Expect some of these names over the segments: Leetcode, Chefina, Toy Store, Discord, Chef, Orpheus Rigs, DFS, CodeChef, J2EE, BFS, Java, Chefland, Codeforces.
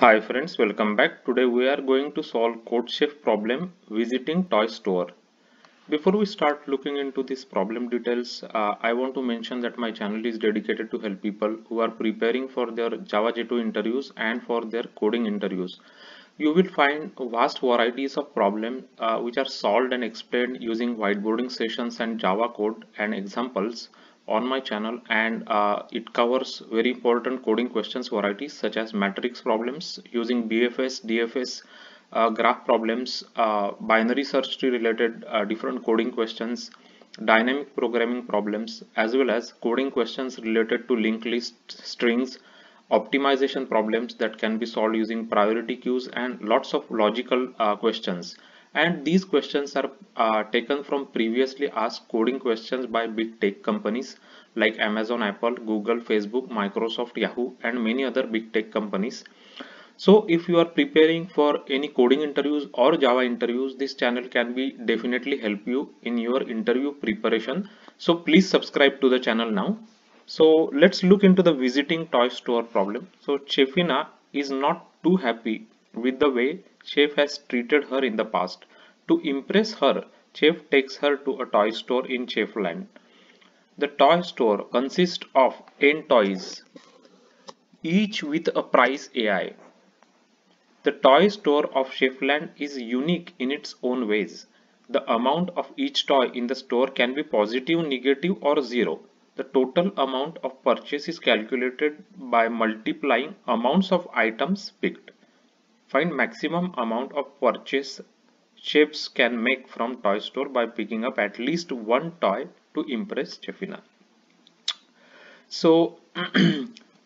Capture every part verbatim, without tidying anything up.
Hi friends, welcome back. Today we are going to solve CodeChef problem visiting toy store. Before we start looking into this problem details, uh, I want to mention that my channel is dedicated to help people who are preparing for their Java J two interviews and for their coding interviews. You will find vast varieties of problems uh, which are solved and explained using whiteboarding sessions and Java code and examples on my channel, and uh, it covers very important coding questions varieties such as matrix problems using B F S, D F S, uh, graph problems, uh, binary search tree related uh, different coding questions, dynamic programming problems, as well as coding questions related to linked list strings, optimization problems that can be solved using priority queues, and lots of logical uh, questions. And these questions are uh, taken from previously asked coding questions by big tech companies like Amazon, Apple, Google, Facebook, Microsoft, Yahoo, and many other big tech companies. So if you are preparing for any coding interviews or Java interviews, this channel can be definitely help you in your interview preparation. So please subscribe to the channel now. So let's look into the visiting toy store problem. So Chefina is not too happy with the way Chef has treated her in the past. To impress her, Chef takes her to a toy store in Chefland. The toy store consists of ten toys, each with a price A I. The toy store of Chefland is unique in its own ways. The amount of each toy in the store can be positive, negative, or zero. The total amount of purchase is calculated by multiplying amounts of items picked. Find maximum amount of purchase chefs can make from toy store by picking up at least one toy to impress Chefina. So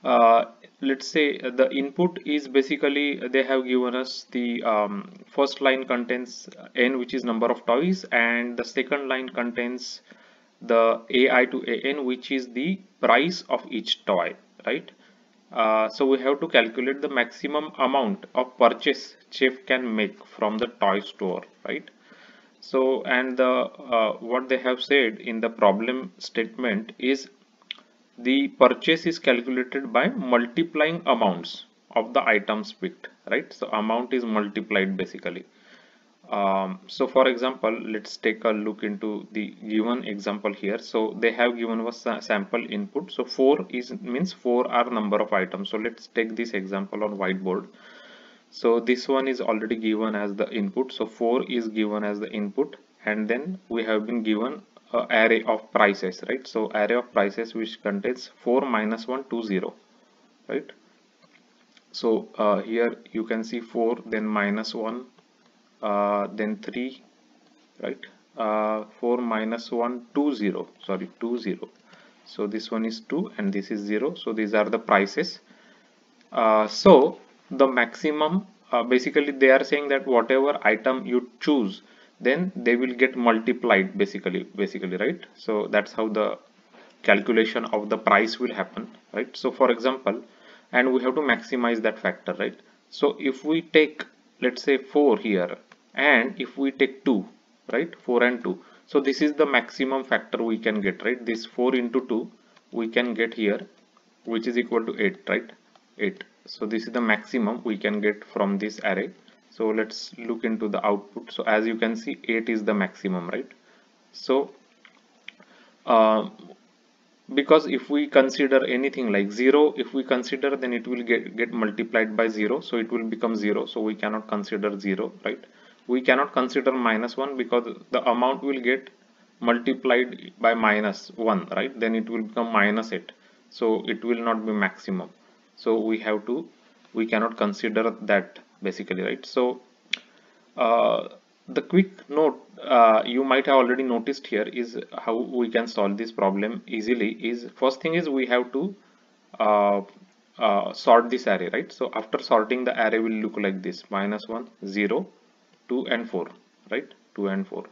uh, let's say the input is basically they have given us the um, first line contains n, which is number of toys, and the second line contains the A I to A N, which is the price of each toy, right? Uh, so we have to calculate the maximum amount of purchase chef can make from the toy store, right? So, and the uh, what they have said in the problem statement is the purchase is calculated by multiplying amounts of the items picked, right? So amount is multiplied basically. Um, so for example, let's take a look into the given example here. So they have given us a sample input. So four is means four are number of items. So let's take this example on whiteboard. So this one is already given as the input. So four is given as the input, and then we have been given an array of prices, right? So array of prices which contains four minus one, two, zero, right? So uh, here you can see four, then minus one, Uh, then three, right? Uh, four minus one, two, zero. Sorry, two, zero. So this one is two and this is zero. So these are the prices. Uh, so the maximum, uh, basically they are saying that whatever item you choose, then they will get multiplied basically, basically, right? So that's how the calculation of the price will happen, right? So for example, and we have to maximize that factor, right? So if we take, let's say four here, and if we take two, right, four and two, so this is the maximum factor we can get, right? This four into two we can get here, which is equal to eight, right? Eight. So this is the maximum we can get from this array. So let's look into the output. So as you can see, eight is the maximum, right? So uh, because if we consider anything like zero, if we consider, then it will get, get multiplied by zero. So it will become zero. So we cannot consider zero, right? We cannot consider minus one because the amount will get multiplied by minus one, right? Then it will become minus eight. So it will not be maximum. So we have to, we cannot consider that basically, right? So uh, the quick note uh, you might have already noticed here is how we can solve this problem easily is, first thing is we have to uh, uh, sort this array, right? So after sorting, the array will look like this: minus one, zero, two and four, right? Two and four.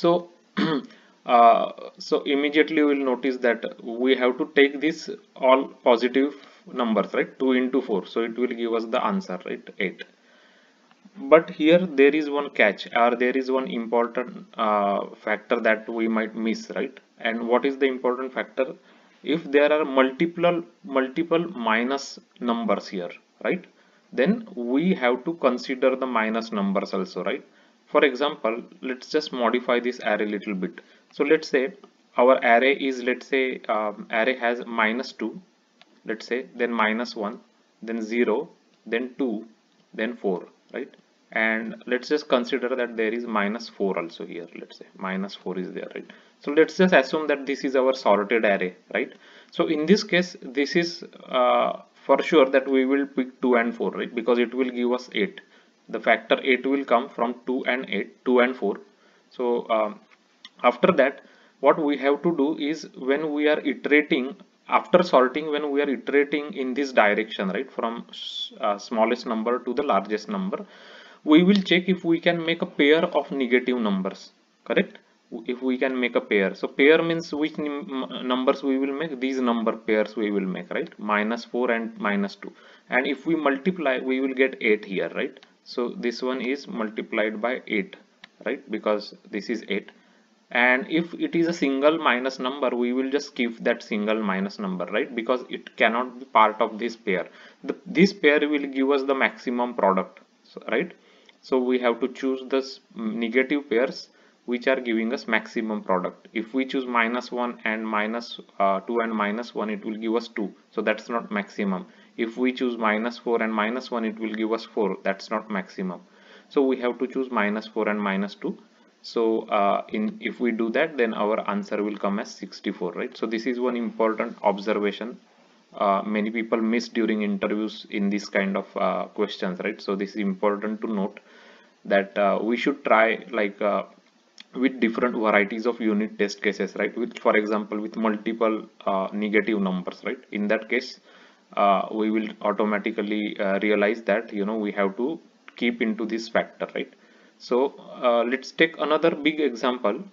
So uh, so immediately you will notice that we have to take this all positive numbers, right? Two into four, so it will give us the answer, right? Eight. But here there is one catch, or there is one important uh, factor that we might miss, right? And what is the important factor? If there are multiple multiple minus numbers here, right? Then we have to consider the minus numbers also, right? For example, let's just modify this array a little bit. So let's say our array is, let's say um, array has minus two, let's say, then minus one, then zero, then two, then four, right? And let's just consider that there is minus four also here. Let's say minus four is there, right? So let's just assume that this is our sorted array, right? So in this case, this is uh, for sure that we will pick two and four, right? Because it will give us eight. The factor eight will come from two and eight, two and four. So uh, after that, what we have to do is, when we are iterating after sorting, when we are iterating in this direction, right, from uh, smallest number to the largest number, we will check if we can make a pair of negative numbers, correct? If we can make a pair. So pair means which numbers we will make? These number pairs we will make, right? Minus four and minus two. And if we multiply, we will get eight here, right? So this one is multiplied by eight, right? Because this is eight. And if it is a single minus number, we will just skip that single minus number, right? Because it cannot be part of this pair. The, this pair will give us the maximum product, so, right? So we have to choose the negative pairs which are giving us maximum product. If we choose minus one and minus two and minus one, it will give us two. So that's not maximum. If we choose minus four and minus one, it will give us four. That's not maximum. So we have to choose minus four and minus two. So uh, in if we do that, then our answer will come as sixty-four, right? So this is one important observation uh, many people miss during interviews in this kind of uh, questions, right? So this is important to note, that uh, we should try like uh, with different varieties of unit test cases, right? With, for example, with multiple uh, negative numbers, right? In that case, uh, we will automatically uh, realize that, you know, we have to keep into this factor, right? So uh, let's take another big example.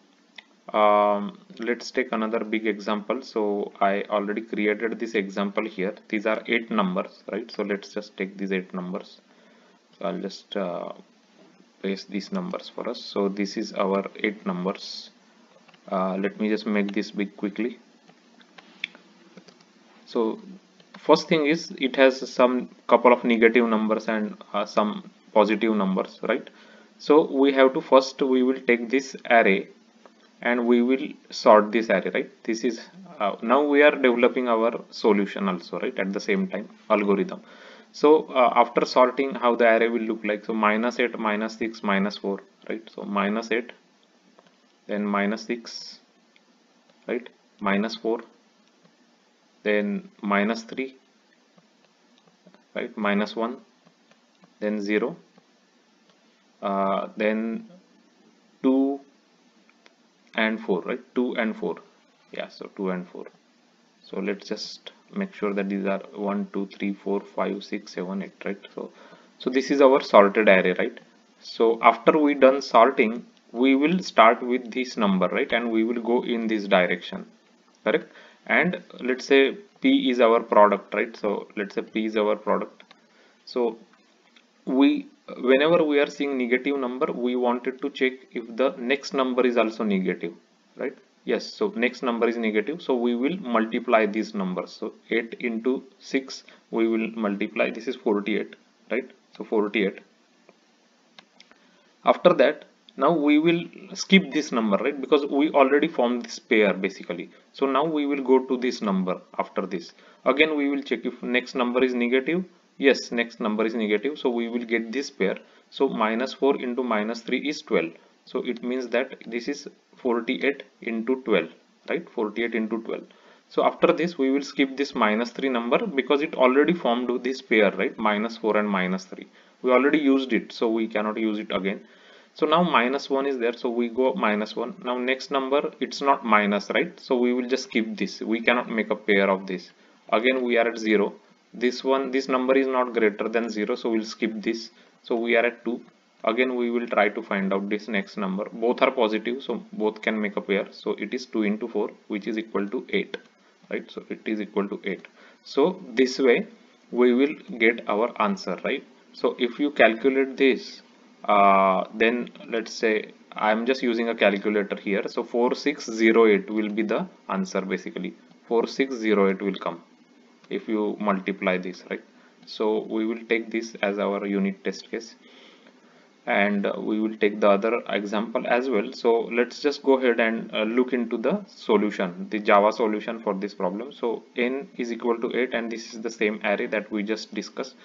Um, let's take another big example. So I already created this example here. These are eight numbers, right? So let's just take these eight numbers. So I'll just uh, paste these numbers for us. So this is our eight numbers. Uh, let me just make this big quickly. So first thing is, it has some couple of negative numbers and uh, some positive numbers, right? So we have to first, we will take this array and we will sort this array, right? This is uh, now we are developing our solution also, right? At the same time, algorithm. So uh, after sorting, how the array will look like. So minus eight, minus six, minus four, right? So minus eight, then minus six, right? Minus four, then minus three, right? Minus one, then zero. Uh, then two and four, right? Two and four, yeah. So two and four. So let's just make sure that these are one two three four five six seven eight, right? So so this is our sorted array, right? So after we done sorting, we will start with this number, right? And we will go in this direction, correct? And let's say P is our product, right? So let's say P is our product. So we whenever we are seeing negative number, we wanted to check if the next number is also negative, right? Yes, so next number is negative, so we will multiply these numbers. So eight into six, we will multiply. This is forty-eight, right? So forty-eight. After that, now we will skip this number, right? Because we already formed this pair basically. So now we will go to this number. After this, again we will check if next number is negative. Yes, next number is negative, so we will get this pair. So minus four into minus three is twelve. So it means that this is forty-eight into twelve, right? forty-eight into twelve. So after this, we will skip this minus three number, because it already formed this pair, right? Minus four and minus three. We already used it, so we cannot use it again. So now minus one is there, so we go minus one. Now next number, it's not minus, right? So we will just skip this. We cannot make a pair of this. Again, we are at zero. This one, this number is not greater than zero, so we'll skip this. So we are at two. Again, we will try to find out this next number. Both are positive, so both can make a pair. So it is two into four, which is equal to eight, right? So it is equal to eight. So this way we will get our answer, right? So if you calculate this, uh, then let's say I'm just using a calculator here. So four six zero eight will be the answer basically. Four six zero eight will come if you multiply this, right? So we will take this as our unit test case, and we will take the other example as well. So let's just go ahead and uh, look into the solution, the Java solution for this problem. So n is equal to eight, and this is the same array that we just discussed.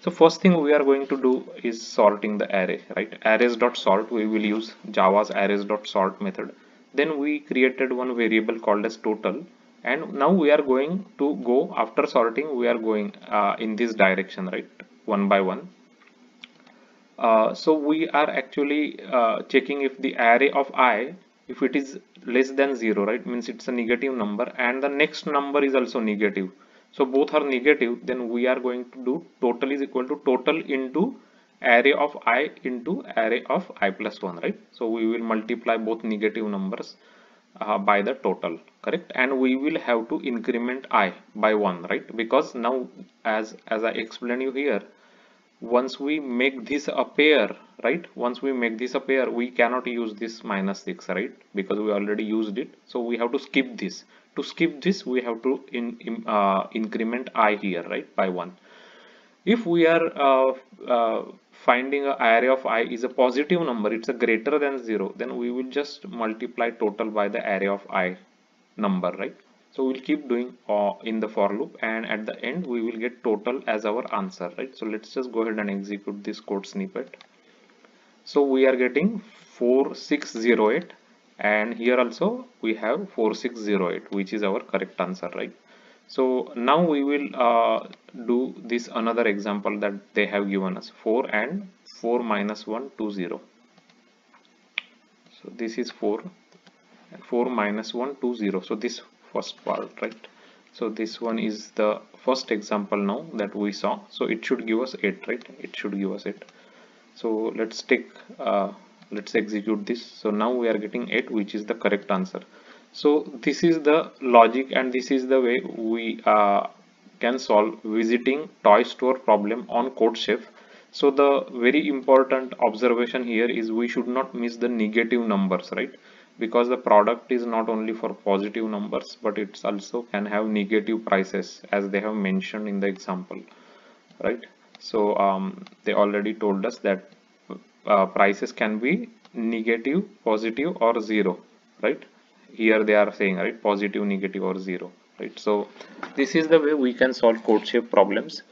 So first thing we are going to do is sorting the array, right? Arrays.sort, we will use Java's arrays.sort method. Then we created one variable called as total, and now we are going to go after sorting, we are going uh, in this direction, right? One by one. Uh, so we are actually uh, checking if the array of I, if it is less than zero, right, means it's a negative number, and the next number is also negative, so both are negative, then we are going to do total is equal to total into array of I into array of I plus one, right? So we will multiply both negative numbers uh, by the total, correct? And we will have to increment I by one, right? Because now, as as I explained you here, once we make this a pair, right, once we make this a pair, we cannot use this minus six, right, because we already used it. So we have to skip this. To skip this, we have to in, in, uh, increment I here, right, by one. If we are uh, uh, finding an array of I is a positive number, it's a greater than zero, then we will just multiply total by the array of I number, right? So we'll keep doing uh, in the for loop, and at the end we will get total as our answer, right? So let's just go ahead and execute this code snippet. So we are getting four six zero eight, and here also we have four six zero eight, which is our correct answer, right? So now we will uh, do this another example that they have given us, four and four minus one two zero. So this is four and four minus one two zero. So this first part, right? So this one is the first example now that we saw, so it should give us eight, right? It should give us eight. So let's take uh, let's execute this. So now we are getting eight, which is the correct answer. So this is the logic, and this is the way we uh, can solve visiting toy store problem on CodeChef. So the very important observation here is we should not miss the negative numbers, right? Because the product is not only for positive numbers, but it's also can have negative prices, as they have mentioned in the example, right? So um, they already told us that uh, prices can be negative, positive, or zero, right? Here they are saying, right, positive, negative, or zero, right? So this is the way we can solve CodeChef problems.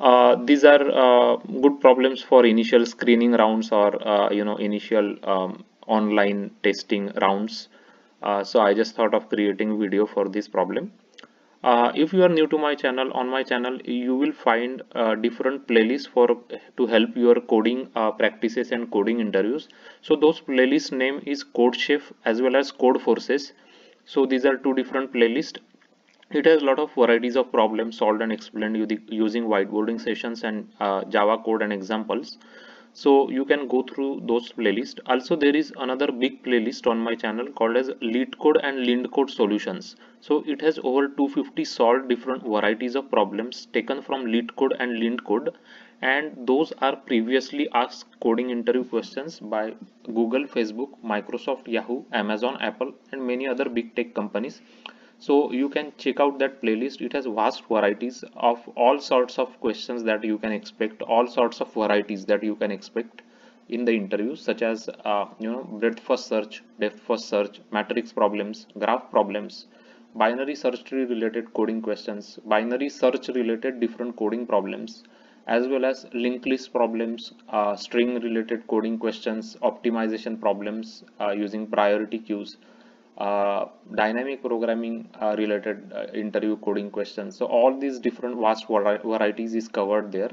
Uh, these are uh, good problems for initial screening rounds, or uh, you know, initial um, online testing rounds. Uh, so I just thought of creating video for this problem. Uh, if you are new to my channel, on my channel you will find uh, different playlists for to help your coding uh, practices and coding interviews. So those playlist name is CodeChef as well as Codeforces. So these are two different playlists. It has a lot of varieties of problems solved and explained using whiteboarding sessions and uh, Java code and examples. So you can go through those playlists. Also there is another big playlist on my channel called as Leetcode and Leetcode solutions. So it has over two hundred fifty solved different varieties of problems taken from Leetcode and Leetcode, and those are previously asked coding interview questions by Google, Facebook, Microsoft, Yahoo, Amazon, Apple, and many other big tech companies. So you can check out that playlist. It has vast varieties of all sorts of questions that you can expect, all sorts of varieties that you can expect in the interview, such as uh, you know, breadth first search, depth first search, matrix problems, graph problems, binary search tree related coding questions, binary search related different coding problems, as well as linked list problems, uh, string related coding questions, optimization problems uh, using priority queues, Uh, dynamic programming uh, related uh, interview coding questions. So all these different vast varieties is covered there.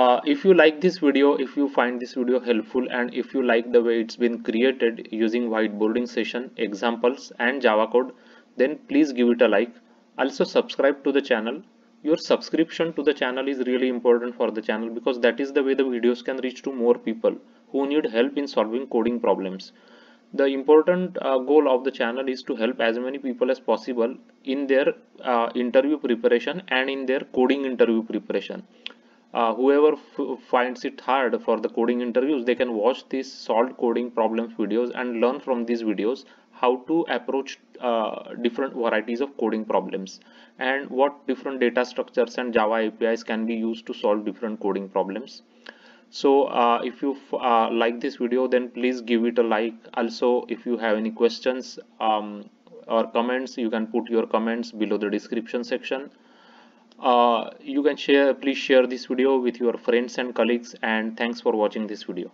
Uh, if you like this video, if you find this video helpful, and if you like the way it's been created using whiteboarding session, examples, and Java code, then please give it a like. Also subscribe to the channel. Your subscription to the channel is really important for the channel, because that is the way the videos can reach to more people who need help in solving coding problems. The important uh, goal of the channel is to help as many people as possible in their uh, interview preparation and in their coding interview preparation. Uh, whoever finds it hard for the coding interviews, they can watch these solved coding problems videos and learn from these videos how to approach uh, different varieties of coding problems and what different data structures and Java A P Is can be used to solve different coding problems. So uh, if you uh, like this video, then please give it a like. Also, if you have any questions um, or comments, you can put your comments below the description section. Uh, you can share, please share this video with your friends and colleagues, and thanks for watching this video.